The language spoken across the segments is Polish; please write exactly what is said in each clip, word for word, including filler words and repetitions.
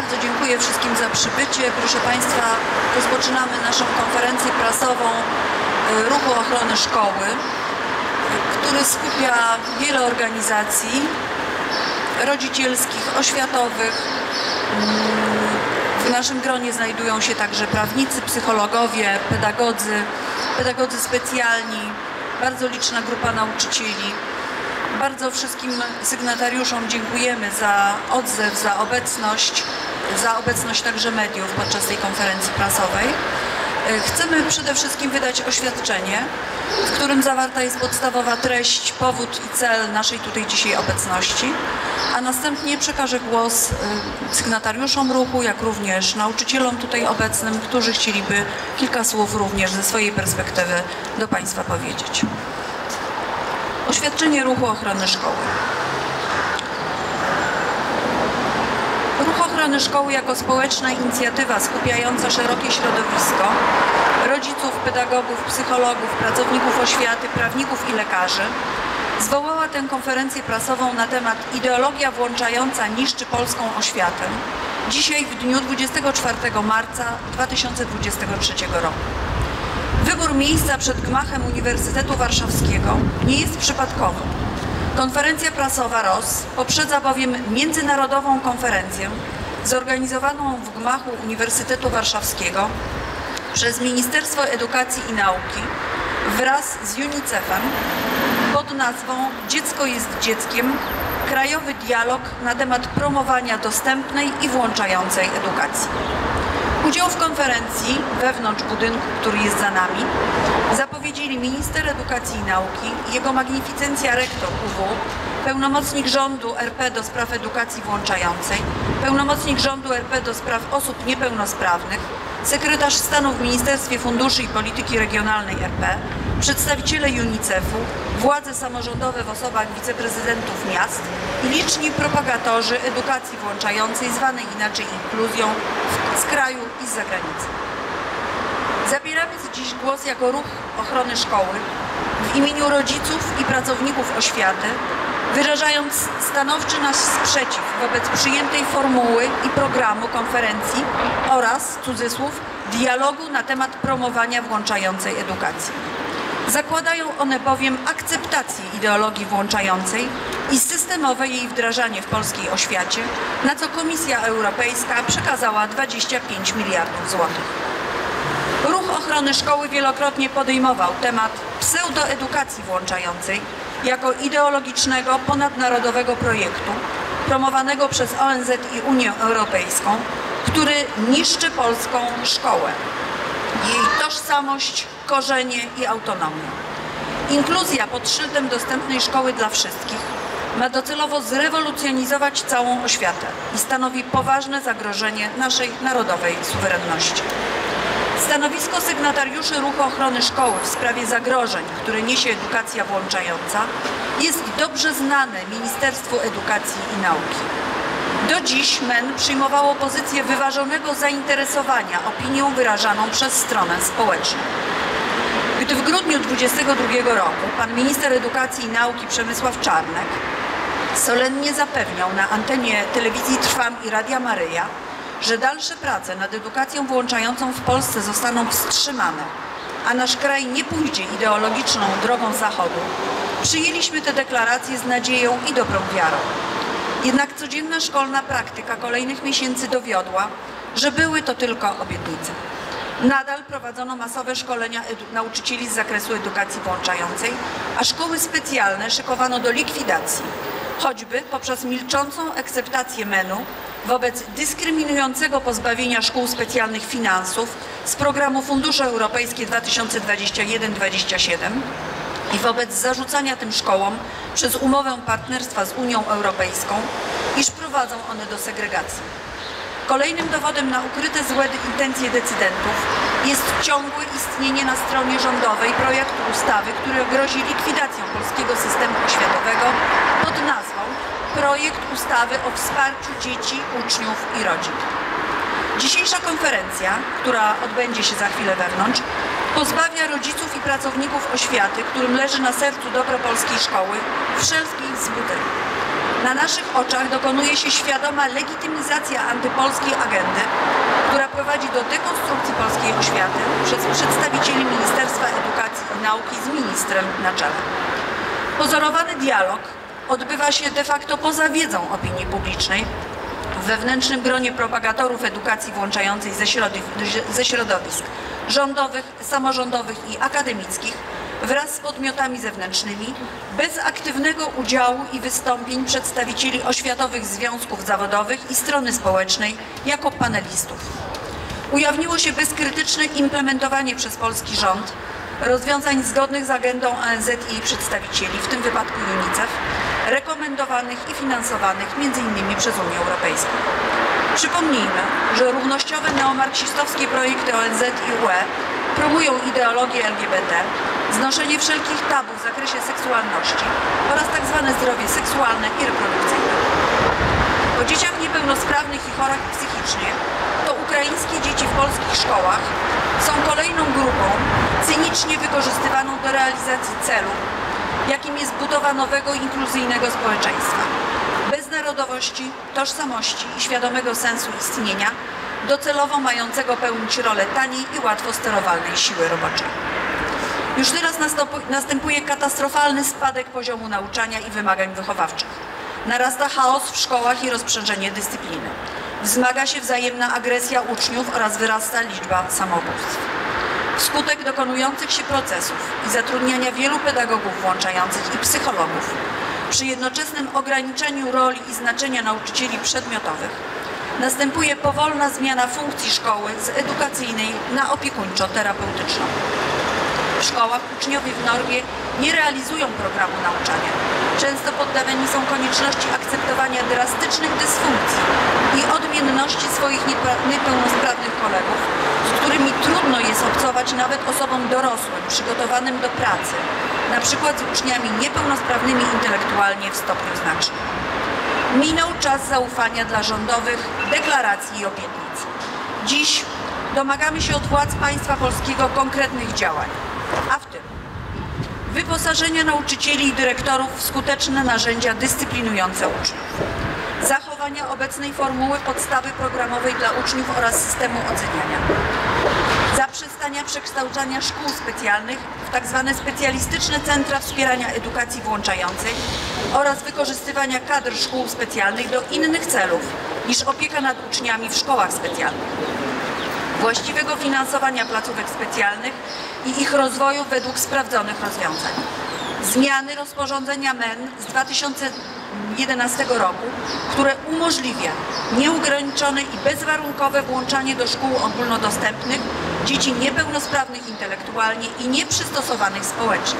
bardzo dziękuję wszystkim za przybycie. Proszę Państwa, rozpoczynamy naszą konferencję prasową Ruchu Ochrony Szkoły, który skupia wiele organizacji rodzicielskich, oświatowych. W naszym gronie znajdują się także prawnicy, psychologowie, pedagodzy, pedagodzy specjalni, bardzo liczna grupa nauczycieli. Bardzo wszystkim sygnatariuszom dziękujemy za odzew, za obecność, za obecność także mediów podczas tej konferencji prasowej. Chcemy przede wszystkim wydać oświadczenie, w którym zawarta jest podstawowa treść, powód i cel naszej tutaj dzisiaj obecności, a następnie przekażę głos sygnatariuszom ruchu, jak również nauczycielom tutaj obecnym, którzy chcieliby kilka słów również ze swojej perspektywy do Państwa powiedzieć. Oświadczenie Ruchu Ochrony Szkoły. Ruch Ochrony Szkoły jako społeczna inicjatywa skupiająca szerokie środowisko rodziców, pedagogów, psychologów, pracowników oświaty, prawników i lekarzy zwołała tę konferencję prasową na temat ideologia włączająca niszczy polską oświatę dzisiaj w dniu dwudziestego czwartego marca dwa tysiące dwudziestego trzeciego roku. Wybór miejsca przed gmachem Uniwersytetu Warszawskiego nie jest przypadkowy. Konferencja prasowa R O S poprzedza bowiem międzynarodową konferencję zorganizowaną w gmachu Uniwersytetu Warszawskiego przez Ministerstwo Edukacji i Nauki wraz z UNICEF-em pod nazwą Dziecko jest dzieckiem – krajowy dialog na temat promowania dostępnej i włączającej edukacji. Udział w konferencji wewnątrz budynku, który jest za nami, zapowiedzieli minister edukacji i nauki, jego magnificencja rektor U W, pełnomocnik rządu R P do spraw edukacji włączającej, pełnomocnik rządu R P do spraw osób niepełnosprawnych, sekretarz stanu w Ministerstwie Funduszy i Polityki Regionalnej R P, przedstawiciele UNICEF-u, władze samorządowe w osobach wiceprezydentów miast i liczni propagatorzy edukacji włączającej, zwanej inaczej inkluzją, z kraju i z zagranicy. Zabieramy dziś głos jako Ruch Ochrony Szkoły w imieniu rodziców i pracowników oświaty, wyrażając stanowczy nasz sprzeciw wobec przyjętej formuły i programu konferencji oraz, cudzysłów, dialogu na temat promowania włączającej edukacji. Zakładają one bowiem akceptację ideologii włączającej i systemowe jej wdrażanie w polskiej oświacie, na co Komisja Europejska przekazała dwadzieścia pięć miliardów złotych. Ruch Ochrony Szkoły wielokrotnie podejmował temat pseudoedukacji włączającej jako ideologicznego, ponadnarodowego projektu promowanego przez O N Z i Unię Europejską, który niszczy polską szkołę, jej tożsamość, korzenie i autonomię. Inkluzja pod szyldem dostępnej szkoły dla wszystkich ma docelowo zrewolucjonizować całą oświatę i stanowi poważne zagrożenie naszej narodowej suwerenności. Stanowisko sygnatariuszy Ruchu Ochrony Szkoły w sprawie zagrożeń, które niesie edukacja włączająca, jest dobrze znane Ministerstwu Edukacji i Nauki. Do dziś M E N przyjmowało pozycję wyważonego zainteresowania opinią wyrażaną przez stronę społeczną. Gdy w grudniu dwudziestego drugiego roku pan minister Edukacji i Nauki Przemysław Czarnek solennie zapewniał na antenie telewizji Trwam i Radia Maryja, że dalsze prace nad edukacją włączającą w Polsce zostaną wstrzymane, a nasz kraj nie pójdzie ideologiczną drogą Zachodu, przyjęliśmy te deklaracje z nadzieją i dobrą wiarą. Jednak codzienna szkolna praktyka kolejnych miesięcy dowiodła, że były to tylko obietnice. Nadal prowadzono masowe szkolenia nauczycieli z zakresu edukacji włączającej, a szkoły specjalne szykowano do likwidacji, choćby poprzez milczącą akceptację M E N-u wobec dyskryminującego pozbawienia szkół specjalnych finansów z programu Fundusze Europejskie dwa tysiące dwudziesty pierwszy dwudziesty siedem i wobec zarzucania tym szkołom przez umowę partnerstwa z Unią Europejską, iż prowadzą one do segregacji. Kolejnym dowodem na ukryte złe intencje decydentów jest ciągłe istnienie na stronie rządowej projektu ustawy, który grozi likwidacją polskiego systemu oświatowego pod nazwą Projekt ustawy o wsparciu dzieci, uczniów i rodzin. Dzisiejsza konferencja, która odbędzie się za chwilę wewnątrz, pozbawia rodziców i pracowników oświaty, którym leży na sercu dobro polskiej szkoły, wszelkiej złudy. Na naszych oczach dokonuje się świadoma legitymizacja antypolskiej agendy, która prowadzi do dekonstrukcji polskiej oświaty przez przedstawicieli Ministerstwa Edukacji i Nauki z ministrem na czele. Pozorowany dialog odbywa się de facto poza wiedzą opinii publicznej, w wewnętrznym gronie propagatorów edukacji włączającej ze środowisk rządowych, samorządowych i akademickich wraz z podmiotami zewnętrznymi, bez aktywnego udziału i wystąpień przedstawicieli oświatowych związków zawodowych i strony społecznej jako panelistów. Ujawniło się bezkrytyczne implementowanie przez polski rząd rozwiązań zgodnych z agendą O N Z i jej przedstawicieli, w tym wypadku UNICEF, rekomendowanych i finansowanych między innymi przez Unię Europejską. Przypomnijmy, że równościowe neomarksistowskie projekty O N Z i U E promują ideologię L G B T, znoszenie wszelkich tabu w zakresie seksualności oraz tzw. zdrowie seksualne i reprodukcyjne. O dzieciach niepełnosprawnych i chorach psychicznie to ukraińskie dzieci w polskich szkołach są kolejną grupą cynicznie wykorzystywaną do realizacji celu, jakim jest budowa nowego, inkluzyjnego społeczeństwa. Bez narodowości, tożsamości i świadomego sensu istnienia, docelowo mającego pełnić rolę taniej i łatwo sterowalnej siły roboczej. Już teraz następuje katastrofalny spadek poziomu nauczania i wymagań wychowawczych. Narasta chaos w szkołach i rozprzężenie dyscypliny. Wzmaga się wzajemna agresja uczniów oraz wyrasta liczba samobójstw. Wskutek dokonujących się procesów i zatrudniania wielu pedagogów włączających i psychologów, przy jednoczesnym ograniczeniu roli i znaczenia nauczycieli przedmiotowych, następuje powolna zmiana funkcji szkoły z edukacyjnej na opiekuńczo-terapeutyczną. W szkołach uczniowie w normie nie realizują programu nauczania. Często poddawani są konieczności akceptowania drastycznych dysfunkcji i odmienności swoich niepełnosprawnych kolegów, z którymi trudno jest obcować nawet osobom dorosłym, przygotowanym do pracy, na przykład z uczniami niepełnosprawnymi intelektualnie w stopniu znacznym. Minął czas zaufania dla rządowych deklaracji i obietnic. Dziś domagamy się od władz państwa polskiego konkretnych działań, a w tym wyposażenia nauczycieli i dyrektorów w skuteczne narzędzia dyscyplinujące uczniów, zachowania obecnej formuły podstawy programowej dla uczniów oraz systemu oceniania, zaprzestania przekształcania szkół specjalnych w tzw. specjalistyczne centra wspierania edukacji włączającej oraz wykorzystywania kadr szkół specjalnych do innych celów niż opieka nad uczniami w szkołach specjalnych, właściwego finansowania placówek specjalnych i ich rozwoju według sprawdzonych rozwiązań. Zmiany rozporządzenia M E N z dwa tysiące jedenastego roku, które umożliwia nieograniczone i bezwarunkowe włączanie do szkół ogólnodostępnych dzieci niepełnosprawnych intelektualnie i nieprzystosowanych społecznie.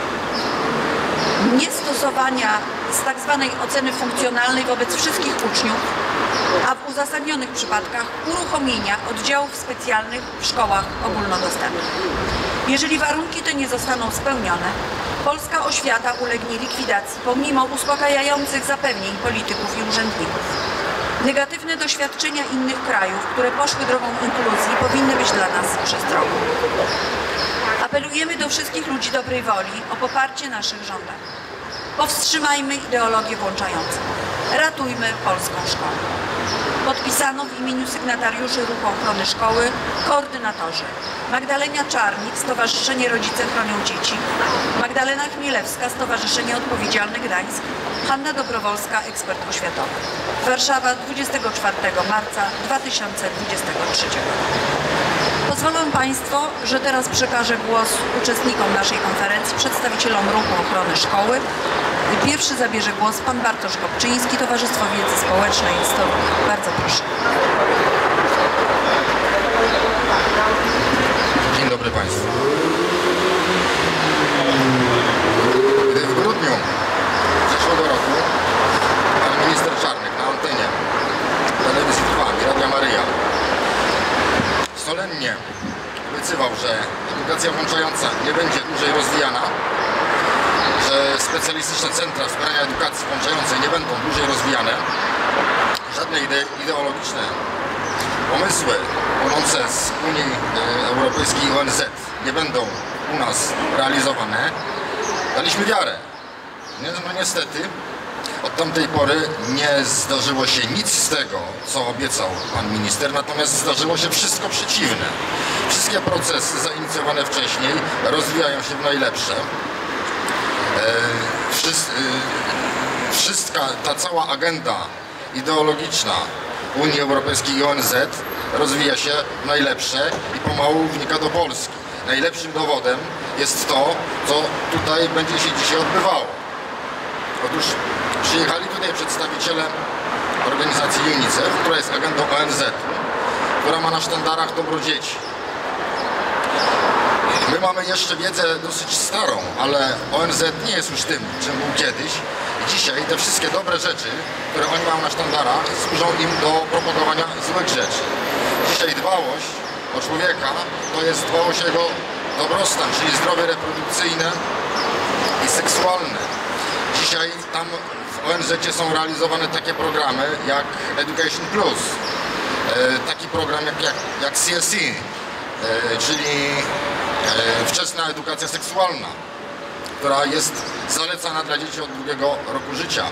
Niestosowania z tzw. oceny funkcjonalnej wobec wszystkich uczniów, a w uzasadnionych przypadkach uruchomienia oddziałów specjalnych w szkołach ogólnodostępnych. Jeżeli warunki te nie zostaną spełnione, polska oświata ulegnie likwidacji pomimo uspokajających zapewnień polityków i urzędników. Negatywne doświadczenia innych krajów, które poszły drogą inkluzji, powinny być dla nas przestrogą. Apelujemy do wszystkich ludzi dobrej woli o poparcie naszych żądań. Powstrzymajmy ideologię włączającą. Ratujmy polską szkołę. Podpisano w imieniu sygnatariuszy Ruchu Ochrony Szkoły koordynatorzy: Magdalena Czarnik, Stowarzyszenie Rodzice Chronią Dzieci, Magdalena Chmielewska, Stowarzyszenie Odpowiedzialnych Gdańsk, Hanna Dobrowolska, ekspert oświatowy. Warszawa, dwudziestego czwartego marca dwa tysiące dwudziestego trzeciego. Pozwolą Państwo, że teraz przekażę głos uczestnikom naszej konferencji, przedstawicielom Ruchu Ochrony Szkoły. Pierwszy zabierze głos pan Bartosz Kopczyński, Towarzystwo Wiedzy Społecznej Instytutu. Bardzo proszę. Dzień dobry Państwu. Gdy w grudniu zeszłego roku pan minister Czarnek na antenie telewizji T R W A M i Radia Maryja solennie obiecywał, że edukacja włączająca nie będzie dłużej rozwijana, że specjalistyczne centra wspierania edukacji włączającej nie będą dłużej rozwijane, żadne ide- ideologiczne pomysły płynące z Unii Europejskiej i O N Z nie będą u nas realizowane. Daliśmy wiarę. No niestety Od tamtej pory nie zdarzyło się nic z tego, co obiecał pan minister, natomiast zdarzyło się wszystko przeciwne. Wszystkie procesy zainicjowane wcześniej rozwijają się w najlepsze. Wszystka ta cała agenda ideologiczna Unii Europejskiej i O N Z rozwija się w najlepsze i pomału wnika do Polski. Najlepszym dowodem jest to, co tutaj będzie się dzisiaj odbywało. Otóż przyjechali tutaj przedstawiciele organizacji UNICEF, która jest agendą O N Z, która ma na sztandarach dobro dzieci. My mamy jeszcze wiedzę dosyć starą, ale O N Z nie jest już tym, czym był kiedyś. Dzisiaj te wszystkie dobre rzeczy, które oni mają na sztandarach, służą im do propagowania złych rzeczy. Dzisiaj dbałość o człowieka to jest dbałość o jego dobrostan, czyli zdrowie reprodukcyjne i seksualne. Dzisiaj tam w O N Z są realizowane takie programy jak Education Plus, taki program jak, jak, jak C S E, czyli wczesna edukacja seksualna, która jest zalecana dla dzieci od drugiego roku życia.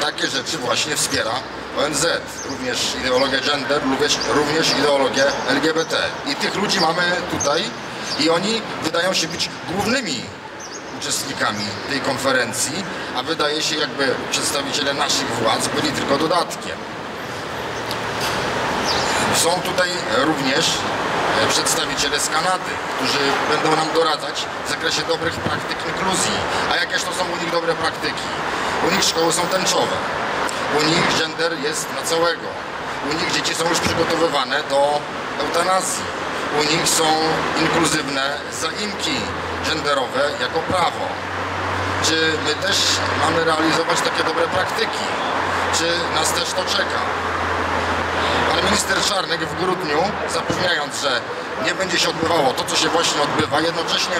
Takie rzeczy właśnie wspiera O N Z, również ideologię gender, również, również ideologię L G B T. I tych ludzi mamy tutaj i oni wydają się być głównymi uczestnikami tej konferencji, a wydaje się, jakby przedstawiciele naszych władz byli tylko dodatkiem. Są tutaj również przedstawiciele z Kanady, którzy będą nam doradzać w zakresie dobrych praktyk inkluzji. A jakież to są u nich dobre praktyki? U nich szkoły są tęczowe, u nich gender jest na całego, u nich dzieci są już przygotowywane do eutanazji, u nich są inkluzywne zaimki genderowe jako prawo. Czy my też mamy realizować takie dobre praktyki? Czy nas też to czeka? Minister Czarnek w grudniu, zapewniając, że nie będzie się odbywało to, co się właśnie odbywa, jednocześnie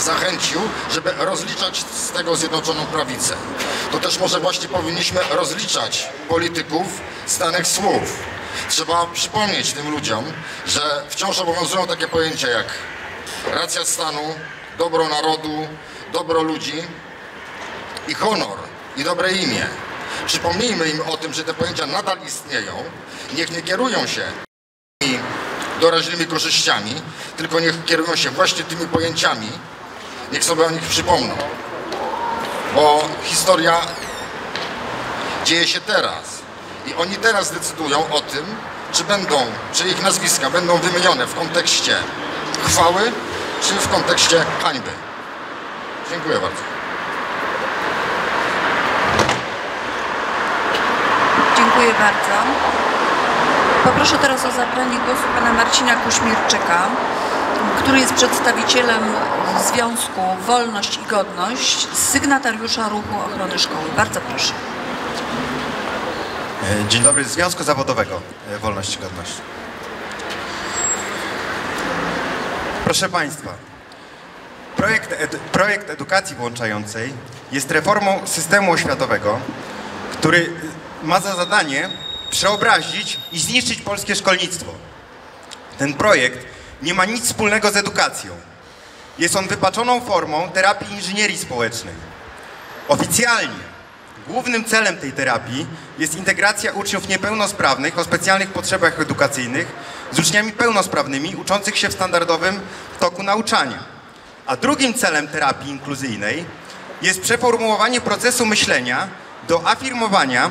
zachęcił, żeby rozliczać z tego Zjednoczoną Prawicę. To też może właśnie powinniśmy rozliczać polityków z danych słów. Trzeba przypomnieć tym ludziom, że wciąż obowiązują takie pojęcia jak racja stanu, dobro narodu, dobro ludzi i honor, i dobre imię. Przypomnijmy im o tym, że te pojęcia nadal istnieją, niech nie kierują się tymi doraźnymi korzyściami, tylko niech kierują się właśnie tymi pojęciami, niech sobie o nich przypomną. Bo historia dzieje się teraz i oni teraz decydują o tym, czy będą, czy ich nazwiska będą wymienione w kontekście chwały, czy w kontekście hańby. Dziękuję bardzo. Dziękuję bardzo. Poproszę teraz o zabranie głosu pana Marcina Kuśmierczyka, który jest przedstawicielem Związku Wolność i Godność, sygnatariusza Ruchu Ochrony Szkoły. Bardzo proszę. Dzień dobry. Związku Zawodowego Wolność i Godność. Proszę państwa, projekt, ed- projekt edukacji włączającej jest reformą systemu oświatowego, który ma za zadanie przeobrazić i zniszczyć polskie szkolnictwo. Ten projekt nie ma nic wspólnego z edukacją. Jest on wypaczoną formą terapii inżynierii społecznej. Oficjalnie głównym celem tej terapii jest integracja uczniów niepełnosprawnych o specjalnych potrzebach edukacyjnych z uczniami pełnosprawnymi uczących się w standardowym toku nauczania. A drugim celem terapii inkluzyjnej jest przeformułowanie procesu myślenia do afirmowania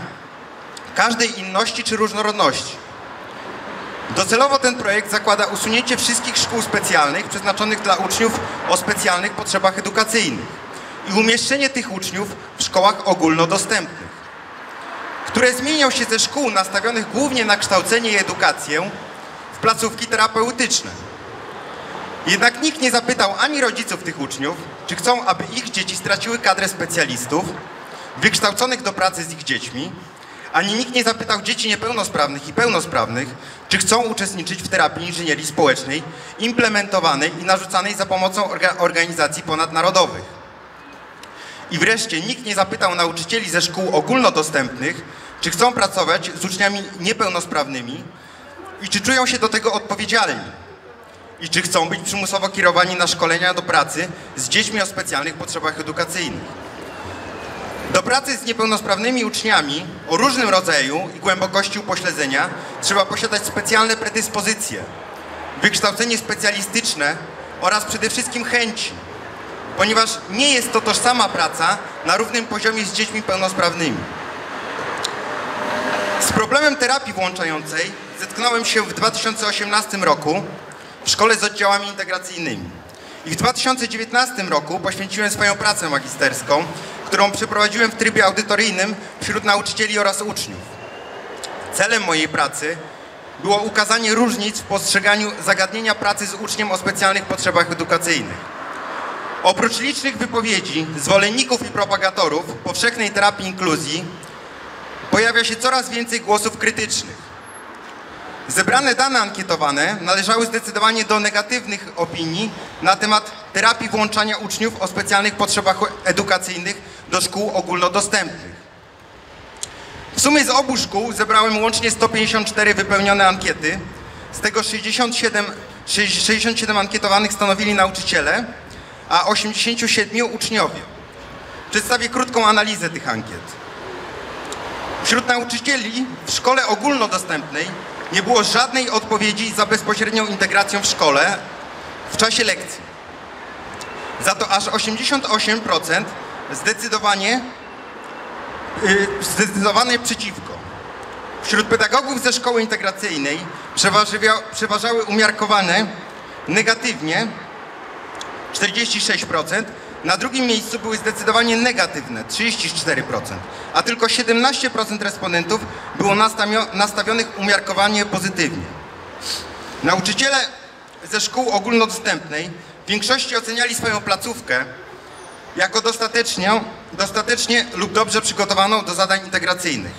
każdej inności czy różnorodności. Docelowo ten projekt zakłada usunięcie wszystkich szkół specjalnych przeznaczonych dla uczniów o specjalnych potrzebach edukacyjnych i umieszczenie tych uczniów w szkołach ogólnodostępnych, które zmienią się ze szkół nastawionych głównie na kształcenie i edukację w placówki terapeutyczne. Jednak nikt nie zapytał ani rodziców tych uczniów, czy chcą, aby ich dzieci straciły kadrę specjalistów wykształconych do pracy z ich dziećmi, ani nikt nie zapytał dzieci niepełnosprawnych i pełnosprawnych, czy chcą uczestniczyć w terapii inżynierii społecznej implementowanej i narzucanej za pomocą orga- organizacji ponadnarodowych. I wreszcie nikt nie zapytał nauczycieli ze szkół ogólnodostępnych, czy chcą pracować z uczniami niepełnosprawnymi i czy czują się do tego odpowiedzialni i czy chcą być przymusowo kierowani na szkolenia do pracy z dziećmi o specjalnych potrzebach edukacyjnych. Do pracy z niepełnosprawnymi uczniami o różnym rodzaju i głębokości upośledzenia trzeba posiadać specjalne predyspozycje, wykształcenie specjalistyczne oraz przede wszystkim chęci, ponieważ nie jest to tożsama praca na równym poziomie z dziećmi pełnosprawnymi. Z problemem terapii włączającej zetknąłem się w dwa tysiące osiemnastym roku w szkole z oddziałami integracyjnymi i w dwa tysiące dziewiętnastym roku poświęciłem swoją pracę magisterską, którą przeprowadziłem w trybie audytoryjnym wśród nauczycieli oraz uczniów. Celem mojej pracy było ukazanie różnic w postrzeganiu zagadnienia pracy z uczniem o specjalnych potrzebach edukacyjnych. Oprócz licznych wypowiedzi zwolenników i propagatorów powszechnej terapii inkluzji pojawia się coraz więcej głosów krytycznych. Zebrane dane ankietowane należały zdecydowanie do negatywnych opinii na temat terapii włączania uczniów o specjalnych potrzebach edukacyjnych do szkół ogólnodostępnych. W sumie z obu szkół zebrałem łącznie sto pięćdziesiąt cztery wypełnione ankiety, z tego sześćdziesiąt siedem, sześćdziesiąt siedem ankietowanych stanowili nauczyciele, a osiemdziesiąt siedem uczniowie. Przedstawię krótką analizę tych ankiet. Wśród nauczycieli w szkole ogólnodostępnej nie było żadnej odpowiedzi za bezpośrednią integrację w szkole w czasie lekcji. Za to aż osiemdziesiąt osiem procent zdecydowanie, yy, zdecydowanie przeciwko. Wśród pedagogów ze szkoły integracyjnej przeważały umiarkowane negatywnie czterdzieści sześć procent, na drugim miejscu były zdecydowanie negatywne trzydzieści cztery procent, a tylko siedemnaście procent respondentów było nastawionych umiarkowanie pozytywnie. Nauczyciele ze szkół ogólnodostępnej w większości oceniali swoją placówkę jako dostatecznie, dostatecznie lub dobrze przygotowaną do zadań integracyjnych.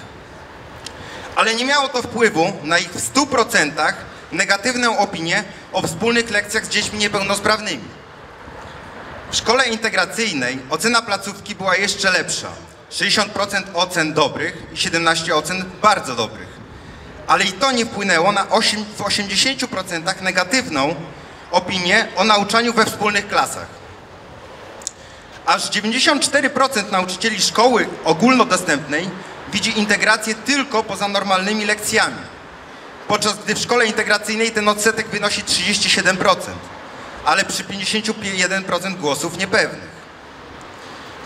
Ale nie miało to wpływu na ich w stu procentach negatywną opinię o wspólnych lekcjach z dziećmi niepełnosprawnymi. W szkole integracyjnej ocena placówki była jeszcze lepsza. sześćdziesiąt procent ocen dobrych i siedemnaście procent ocen bardzo dobrych. Ale i to nie wpłynęło na w osiemdziesięciu procentach negatywną opinię o nauczaniu we wspólnych klasach. Aż dziewięćdziesiąt cztery procent nauczycieli szkoły ogólnodostępnej widzi integrację tylko poza normalnymi lekcjami, podczas gdy w szkole integracyjnej ten odsetek wynosi trzydzieści siedem procent. Ale przy pięćdziesiąt jeden procent głosów niepewnych.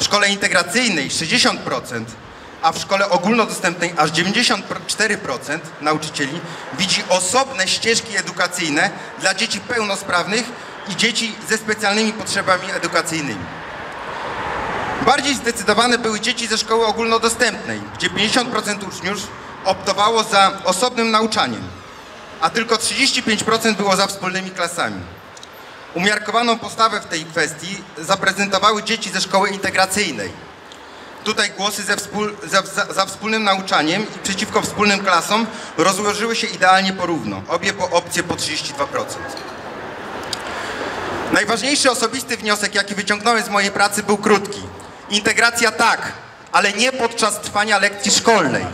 W szkole integracyjnej sześćdziesiąt procent, a w szkole ogólnodostępnej aż dziewięćdziesiąt cztery procent nauczycieli widzi osobne ścieżki edukacyjne dla dzieci pełnosprawnych i dzieci ze specjalnymi potrzebami edukacyjnymi. Bardziej zdecydowane były dzieci ze szkoły ogólnodostępnej, gdzie pięćdziesiąt procent uczniów optowało za osobnym nauczaniem, a tylko trzydzieści pięć procent było za wspólnymi klasami. Umiarkowaną postawę w tej kwestii zaprezentowały dzieci ze szkoły integracyjnej. Tutaj głosy ze wspól, za, za wspólnym nauczaniem i przeciwko wspólnym klasom rozłożyły się idealnie porówno, obie po opcje po trzydzieści dwa procent. Najważniejszy osobisty wniosek, jaki wyciągnąłem z mojej pracy, był krótki. Integracja tak, ale nie podczas trwania lekcji szkolnej.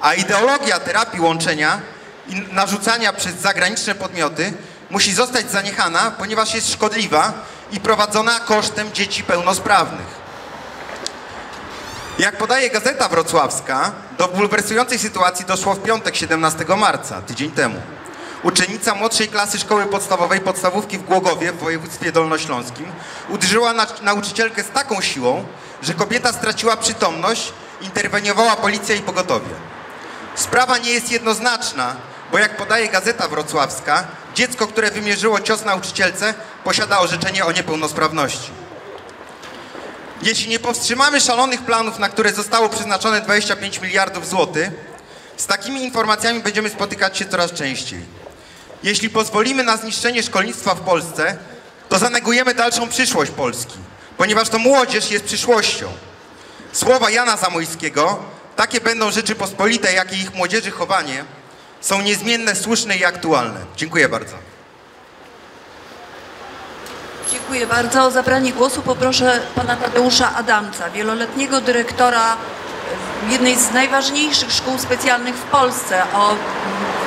A ideologia terapii łączenia i narzucania przez zagraniczne podmioty musi zostać zaniechana, ponieważ jest szkodliwa i prowadzona kosztem dzieci pełnosprawnych. Jak podaje Gazeta Wrocławska, do bulwersującej sytuacji doszło w piątek siedemnastego marca, tydzień temu. Uczennica młodszej klasy szkoły podstawowej podstawówki w Głogowie w województwie dolnośląskim uderzyła na nauczycielkę z taką siłą, że kobieta straciła przytomność, interweniowała policja i pogotowie. Sprawa nie jest jednoznaczna, bo jak podaje Gazeta Wrocławska, dziecko, które wymierzyło cios nauczycielce, posiada orzeczenie o niepełnosprawności. Jeśli nie powstrzymamy szalonych planów, na które zostało przeznaczone dwadzieścia pięć miliardów złotych, z takimi informacjami będziemy spotykać się coraz częściej. Jeśli pozwolimy na zniszczenie szkolnictwa w Polsce, to zanegujemy dalszą przyszłość Polski, ponieważ to młodzież jest przyszłością. Słowa Jana Zamoyskiego, takie będą Rzeczypospolite, jak i ich młodzieży chowanie, są niezmienne, słuszne i aktualne. Dziękuję bardzo. Dziękuję bardzo. O zabranie głosu poproszę pana Tadeusza Adamca, wieloletniego dyrektora jednej z najważniejszych szkół specjalnych w Polsce o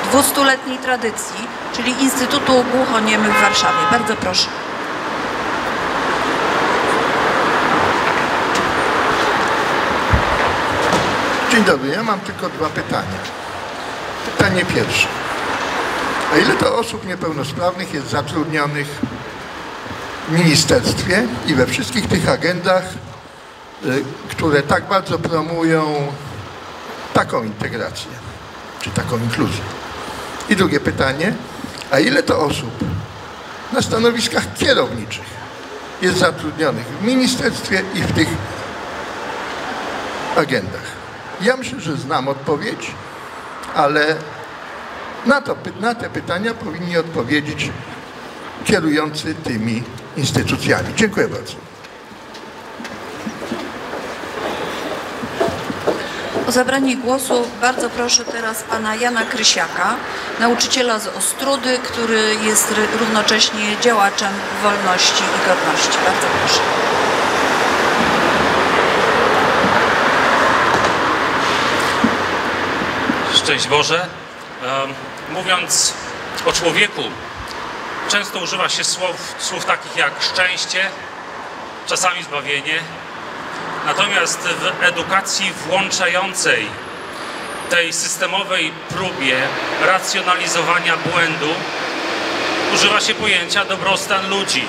dwustuletniej tradycji, czyli Instytutu Głuchoniemych w Warszawie. Bardzo proszę. Dzień dobry, ja mam tylko dwa pytania. Pytanie pierwsze. A ile to osób niepełnosprawnych jest zatrudnionych w ministerstwie i we wszystkich tych agendach, które tak bardzo promują taką integrację, czy taką inkluzję? I drugie pytanie. A ile to osób na stanowiskach kierowniczych jest zatrudnionych w ministerstwie i w tych agendach? Ja myślę, że znam odpowiedź, ale na, to, na te pytania powinni odpowiedzieć kierujący tymi instytucjami. Dziękuję bardzo. O zabranie głosu bardzo proszę teraz pana Jana Krysiaka, nauczyciela z Ostródy, który jest równocześnie działaczem wolności i godności. Bardzo proszę. Szczęść Boże. Mówiąc o człowieku, często używa się słów, słów takich jak szczęście, czasami zbawienie. Natomiast w edukacji włączającej, tej systemowej próbie racjonalizowania błędu, używa się pojęcia dobrostan ludzi.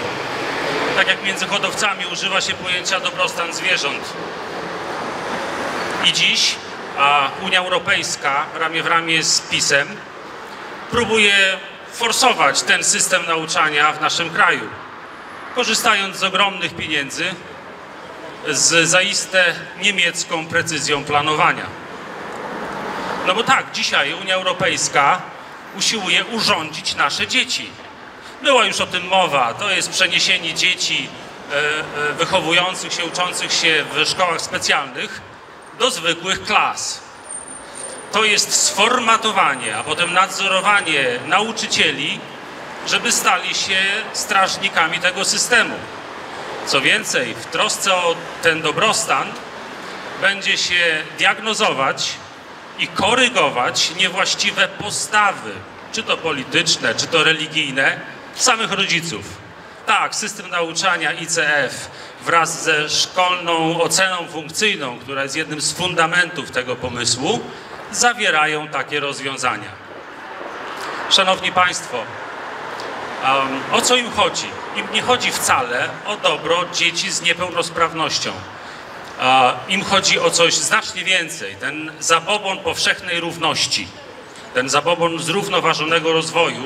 Tak jak między hodowcami używa się pojęcia dobrostan zwierząt. I dziś a Unia Europejska ramię w ramię z PiS-em próbuje forsować ten system nauczania w naszym kraju, korzystając z ogromnych pieniędzy, z zaiste niemiecką precyzją planowania. No bo tak, dzisiaj Unia Europejska usiłuje urządzić nasze dzieci. Była już o tym mowa, to jest przeniesienie dzieci wychowujących się, uczących się w szkołach specjalnych do zwykłych klas. To jest sformatowanie, a potem nadzorowanie nauczycieli, żeby stali się strażnikami tego systemu. Co więcej, w trosce o ten dobrostan będzie się diagnozować i korygować niewłaściwe postawy, czy to polityczne, czy to religijne, samych rodziców. Tak, system nauczania I C F wraz ze szkolną oceną funkcyjną, która jest jednym z fundamentów tego pomysłu, zawierają takie rozwiązania. Szanowni Państwo, um, o co im chodzi? Im nie chodzi wcale o dobro dzieci z niepełnosprawnością. Um, im chodzi o coś znacznie więcej. Ten zabobon powszechnej równości, ten zabobon zrównoważonego rozwoju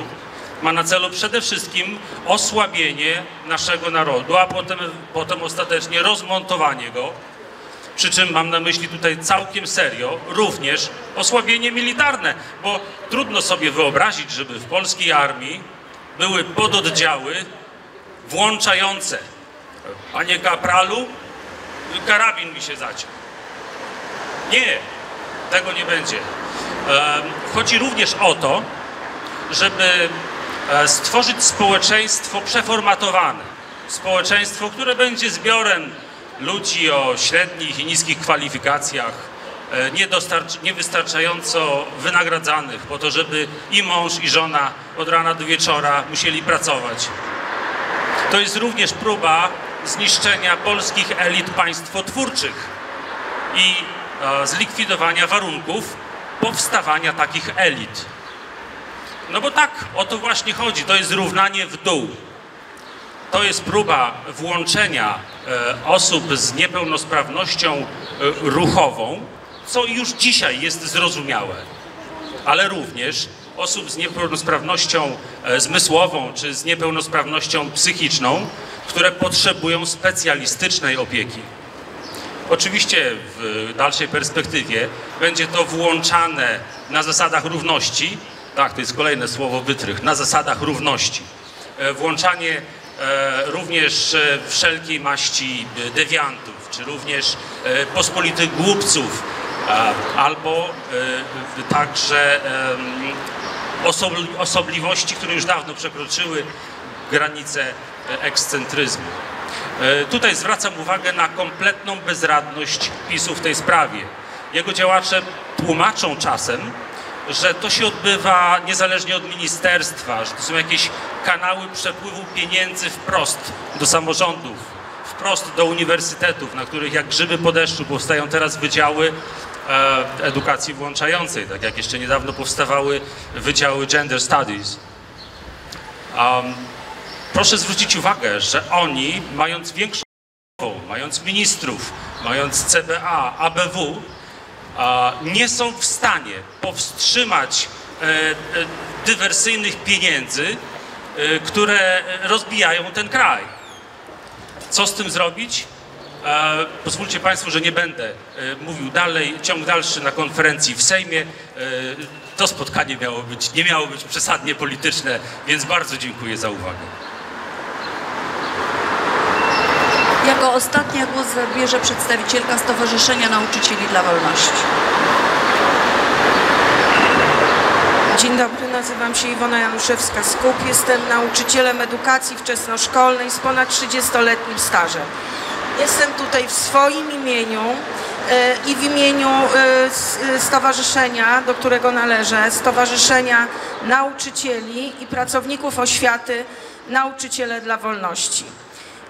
ma na celu przede wszystkim osłabienie naszego narodu, a potem, potem ostatecznie rozmontowanie go. Przy czym mam na myśli tutaj całkiem serio również osłabienie militarne, bo trudno sobie wyobrazić, żeby w polskiej armii były pododdziały włączające. Panie kapralu, karabin mi się zaciął. Nie, tego nie będzie. Chodzi również o to, żeby stworzyć społeczeństwo przeformatowane. Społeczeństwo, które będzie zbiorem ludzi o średnich i niskich kwalifikacjach, niewystarczająco wynagradzanych po to, żeby i mąż, i żona od rana do wieczora musieli pracować. To jest również próba zniszczenia polskich elit państwotwórczych i zlikwidowania warunków powstawania takich elit. No bo tak, o to właśnie chodzi. To jest równanie w dół. To jest próba włączenia e, osób z niepełnosprawnością e, ruchową, co już dzisiaj jest zrozumiałe, ale również osób z niepełnosprawnością e, zmysłową czy z niepełnosprawnością psychiczną, które potrzebują specjalistycznej opieki. Oczywiście w dalszej perspektywie będzie to włączane na zasadach równości. Tak, to jest kolejne słowo wytrych. Na zasadach równości. E, włączanie również wszelkiej maści dewiantów, czy również pospolitych głupców, albo także osobliwości, które już dawno przekroczyły granice ekscentryzmu. Tutaj zwracam uwagę na kompletną bezradność PiS-u w tej sprawie. Jego działacze tłumaczą czasem, że to się odbywa niezależnie od ministerstwa, że to są jakieś kanały przepływu pieniędzy wprost do samorządów, wprost do uniwersytetów, na których jak grzyby po deszczu powstają teraz wydziały edukacji włączającej, tak jak jeszcze niedawno powstawały wydziały Gender Studies. Um, proszę zwrócić uwagę, że oni, mając większą, mając ministrów, mając C B A, A B W, nie są w stanie powstrzymać dywersyjnych pieniędzy, które rozbijają ten kraj. Co z tym zrobić? Pozwólcie Państwo, że nie będę mówił dalej. Ciąg dalszy na konferencji w Sejmie. To spotkanie miało być, nie miało być przesadnie polityczne, więc bardzo dziękuję za uwagę. Jako ostatnia głos zabierze przedstawicielka Stowarzyszenia Nauczycieli dla Wolności. Dzień dobry, nazywam się Iwona Januszewska-Skup. Jestem nauczycielem edukacji wczesnoszkolnej z ponad trzydziestoletnim stażem. Jestem tutaj w swoim imieniu i w imieniu stowarzyszenia, do którego należę, Stowarzyszenia Nauczycieli i Pracowników Oświaty Nauczyciele dla Wolności.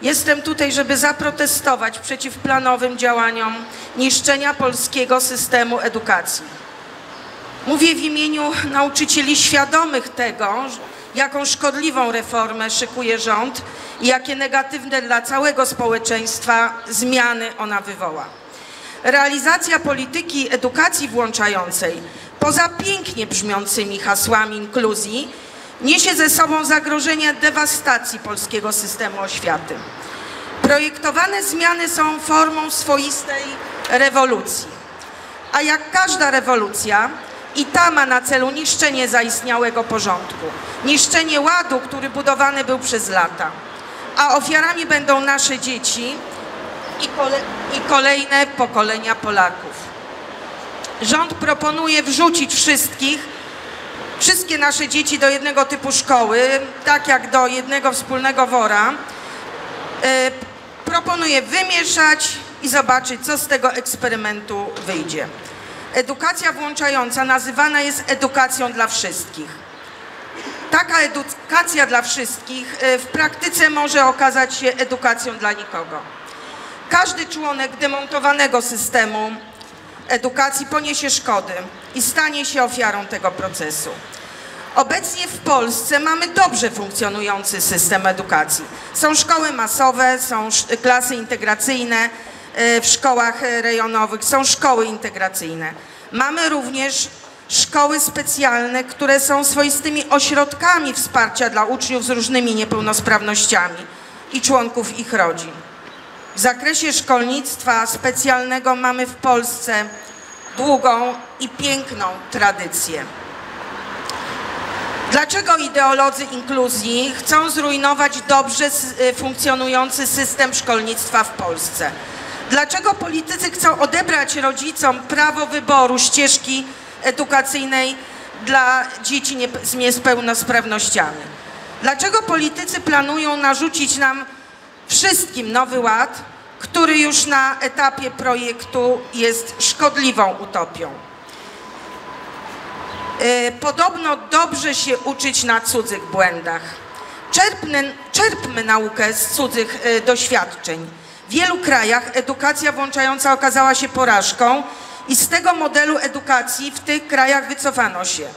Jestem tutaj, żeby zaprotestować przeciw planowym działaniom niszczenia polskiego systemu edukacji. Mówię w imieniu nauczycieli świadomych tego, jaką szkodliwą reformę szykuje rząd i jakie negatywne dla całego społeczeństwa zmiany ona wywoła. Realizacja polityki edukacji włączającej, poza pięknie brzmiącymi hasłami inkluzji, niesie ze sobą zagrożenie dewastacji polskiego systemu oświaty. Projektowane zmiany są formą swoistej rewolucji. A jak każda rewolucja, i ta ma na celu niszczenie zaistniałego porządku, niszczenie ładu, który budowany był przez lata. A ofiarami będą nasze dzieci i, kole i kolejne pokolenia Polaków. Rząd proponuje wrzucić wszystkich, wszystkie nasze dzieci do jednego typu szkoły, tak jak do jednego wspólnego wora. E, proponuje wymieszać i zobaczyć, co z tego eksperymentu wyjdzie. Edukacja włączająca nazywana jest edukacją dla wszystkich. Taka edukacja dla wszystkich w praktyce może okazać się edukacją dla nikogo. Każdy członek demontowanego systemu edukacji poniesie szkody i stanie się ofiarą tego procesu. Obecnie w Polsce mamy dobrze funkcjonujący system edukacji. Są szkoły masowe, są klasy integracyjne w szkołach rejonowych, są szkoły integracyjne. Mamy również szkoły specjalne, które są swoistymi ośrodkami wsparcia dla uczniów z różnymi niepełnosprawnościami i członków ich rodzin. W zakresie szkolnictwa specjalnego mamy w Polsce długą i piękną tradycję. Dlaczego ideolodzy inkluzji chcą zrujnować dobrze funkcjonujący system szkolnictwa w Polsce? Dlaczego politycy chcą odebrać rodzicom prawo wyboru ścieżki edukacyjnej dla dzieci nie, z niepełnosprawnościami? Dlaczego politycy planują narzucić nam wszystkim nowy ład, który już na etapie projektu jest szkodliwą utopią? Yy, podobno dobrze się uczyć na cudzych błędach. Czerpny, czerpmy naukę z cudzych yy, doświadczeń. W wielu krajach edukacja włączająca okazała się porażką i z tego modelu edukacji w tych krajach wycofano się.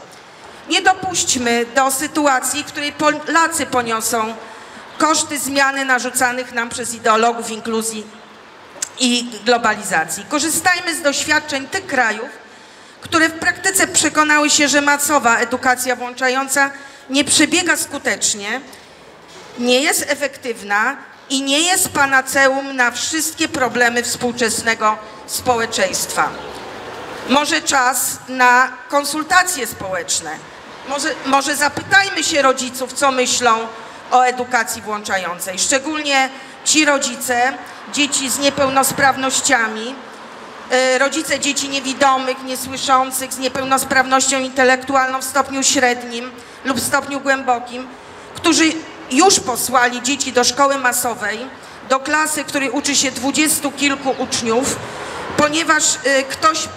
Nie dopuśćmy do sytuacji, w której Polacy poniosą koszty zmiany narzucanych nam przez ideologów inkluzji i globalizacji. Korzystajmy z doświadczeń tych krajów, które w praktyce przekonały się, że masowa edukacja włączająca nie przebiega skutecznie, nie jest efektywna i nie jest panaceum na wszystkie problemy współczesnego społeczeństwa. Może czas na konsultacje społeczne. Może, może zapytajmy się rodziców, co myślą o edukacji włączającej. Szczególnie ci rodzice dzieci z niepełnosprawnościami, rodzice dzieci niewidomych, niesłyszących, z niepełnosprawnością intelektualną w stopniu średnim lub stopniu głębokim, którzy już posłali dzieci do szkoły masowej, do klasy, której uczy się dwudziestu kilku uczniów, ponieważ y, ktoś y,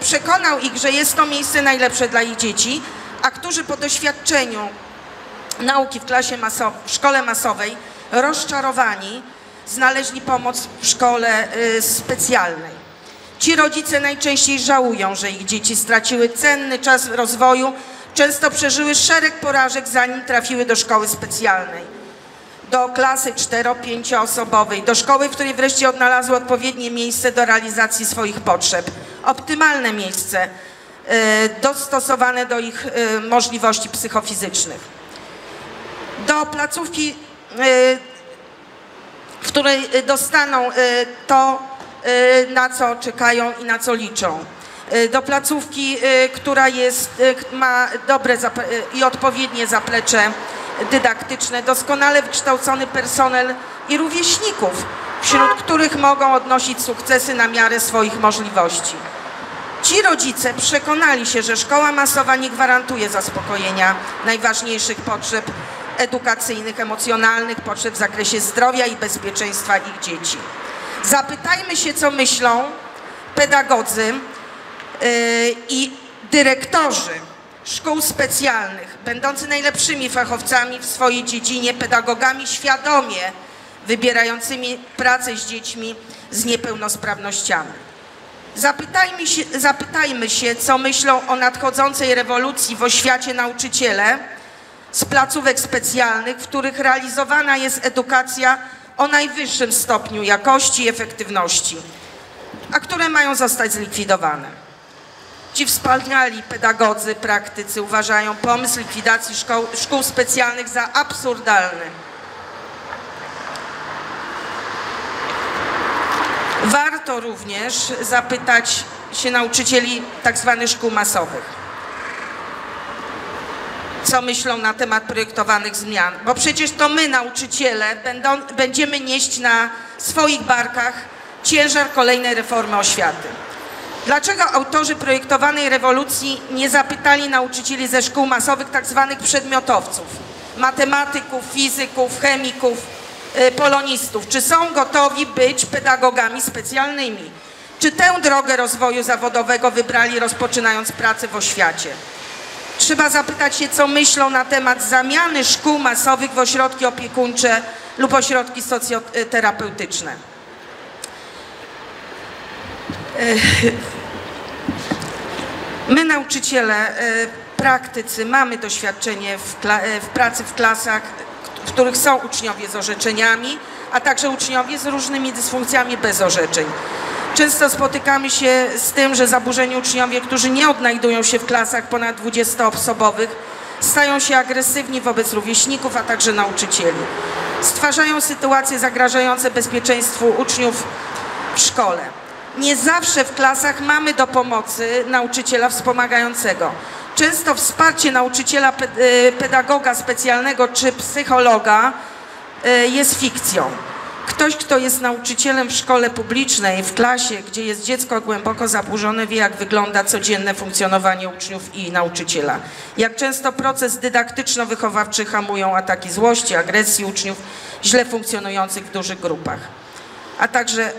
przekonał ich, że jest to miejsce najlepsze dla ich dzieci, a którzy po doświadczeniu nauki w klasie masowej, w szkole masowej, rozczarowani, znaleźli pomoc w szkole y, specjalnej. Ci rodzice najczęściej żałują, że ich dzieci straciły cenny czas rozwoju, często przeżyły szereg porażek, zanim trafiły do szkoły specjalnej, do klasy cztero-pięcioosobowej, do szkoły, w której wreszcie odnalazły odpowiednie miejsce do realizacji swoich potrzeb, optymalne miejsce dostosowane do ich możliwości psychofizycznych. Do placówki, w której dostaną to, na co czekają i na co liczą. Do placówki, która jest, ma dobre i odpowiednie zaplecze dydaktyczne, doskonale wykształcony personel i rówieśników, wśród których mogą odnosić sukcesy na miarę swoich możliwości. Ci rodzice przekonali się, że szkoła masowa nie gwarantuje zaspokojenia najważniejszych potrzeb edukacyjnych, emocjonalnych, potrzeb w zakresie zdrowia i bezpieczeństwa ich dzieci. Zapytajmy się, co myślą pedagodzy i dyrektorzy szkół specjalnych, będący najlepszymi fachowcami w swojej dziedzinie, pedagogami świadomie wybierającymi pracę z dziećmi z niepełnosprawnościami. Zapytajmy się, zapytajmy się, co myślą o nadchodzącej rewolucji w oświacie nauczyciele z placówek specjalnych, w których realizowana jest edukacja o najwyższym stopniu jakości i efektywności, a które mają zostać zlikwidowane. Ci wspaniali pedagodzy, praktycy uważają pomysł likwidacji szkoł, szkół specjalnych za absurdalny. Warto również zapytać się nauczycieli tzw. szkół masowych, co myślą na temat projektowanych zmian, bo przecież to my, nauczyciele, będą, będziemy nieść na swoich barkach ciężar kolejnej reformy oświaty. Dlaczego autorzy projektowanej rewolucji nie zapytali nauczycieli ze szkół masowych, tak zwanych przedmiotowców, matematyków, fizyków, chemików, polonistów, czy są gotowi być pedagogami specjalnymi? Czy tę drogę rozwoju zawodowego wybrali, rozpoczynając pracę w oświacie? Trzeba zapytać się, co myślą na temat zamiany szkół masowych w ośrodki opiekuńcze lub ośrodki socjoterapeutyczne. My, nauczyciele, praktycy, mamy doświadczenie w, w pracy w klasach, w których są uczniowie z orzeczeniami, a także uczniowie z różnymi dysfunkcjami bez orzeczeń. Często spotykamy się z tym, że zaburzeni uczniowie, którzy nie odnajdują się w klasach ponad dwudziestoosobowych, stają się agresywni wobec rówieśników, a także nauczycieli. Stwarzają sytuacje zagrażające bezpieczeństwu uczniów w szkole. Nie zawsze w klasach mamy do pomocy nauczyciela wspomagającego. Często wsparcie nauczyciela, pedagoga specjalnego czy psychologa jest fikcją. Ktoś, kto jest nauczycielem w szkole publicznej, w klasie, gdzie jest dziecko głęboko zaburzone, wie, jak wygląda codzienne funkcjonowanie uczniów i nauczyciela. Jak często proces dydaktyczno-wychowawczy hamują ataki złości, agresji uczniów źle funkcjonujących w dużych grupach, a także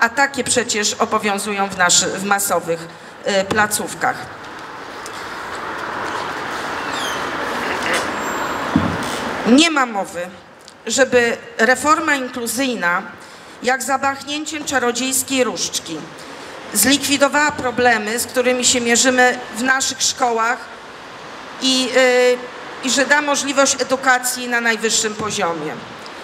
a takie przecież obowiązują w, naszy, w masowych y, placówkach. Nie ma mowy, żeby reforma inkluzyjna, jak za machnięciem czarodziejskiej różdżki, zlikwidowała problemy, z którymi się mierzymy w naszych szkołach i, y, i że da możliwość edukacji na najwyższym poziomie.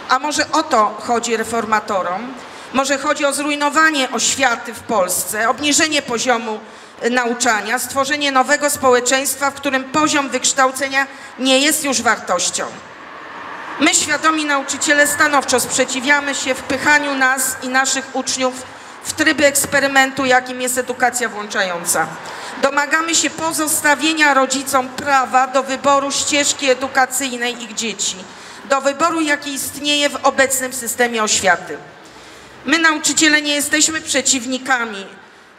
A może o to chodzi reformatorom? Może chodzi o zrujnowanie oświaty w Polsce, obniżenie poziomu nauczania, stworzenie nowego społeczeństwa, w którym poziom wykształcenia nie jest już wartością. My, świadomi nauczyciele, stanowczo sprzeciwiamy się wpychaniu nas i naszych uczniów w tryby eksperymentu, jakim jest edukacja włączająca. Domagamy się pozostawienia rodzicom prawa do wyboru ścieżki edukacyjnej ich dzieci, do wyboru, jaki istnieje w obecnym systemie oświaty. My, nauczyciele, nie jesteśmy przeciwnikami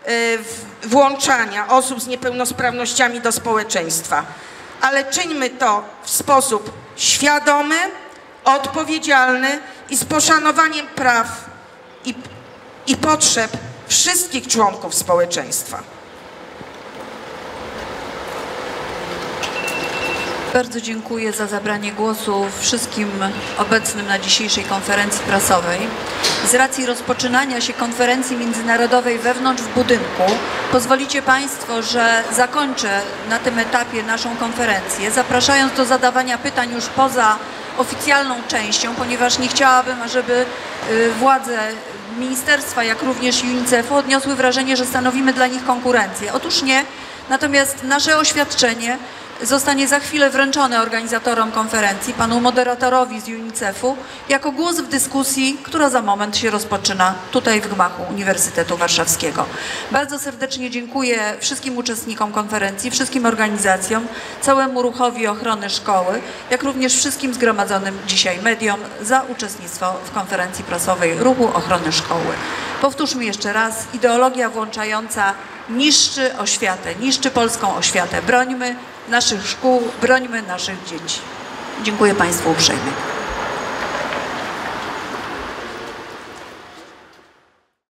y, włączania osób z niepełnosprawnościami do społeczeństwa, ale czyńmy to w sposób świadomy, odpowiedzialny i z poszanowaniem praw i, i potrzeb wszystkich członków społeczeństwa. Bardzo dziękuję za zabranie głosu wszystkim obecnym na dzisiejszej konferencji prasowej. Z racji rozpoczynania się konferencji międzynarodowej wewnątrz w budynku, pozwolicie Państwo, że zakończę na tym etapie naszą konferencję, zapraszając do zadawania pytań już poza oficjalną częścią, ponieważ nie chciałabym, ażeby władze ministerstwa, jak również UNICEF-u odniosły wrażenie, że stanowimy dla nich konkurencję. Otóż nie, natomiast nasze oświadczenie zostanie za chwilę wręczone organizatorom konferencji, panu moderatorowi z UNICEF-u, jako głos w dyskusji, która za moment się rozpoczyna tutaj w gmachu Uniwersytetu Warszawskiego. Bardzo serdecznie dziękuję wszystkim uczestnikom konferencji, wszystkim organizacjom, całemu ruchowi ochrony szkoły, jak również wszystkim zgromadzonym dzisiaj mediom za uczestnictwo w konferencji prasowej ruchu ochrony szkoły. Powtórzmy jeszcze raz, ideologia włączająca niszczy oświatę, niszczy polską oświatę. Brońmy naszych szkół, brońmy naszych dzieci. Dziękuję Państwu uprzejmie.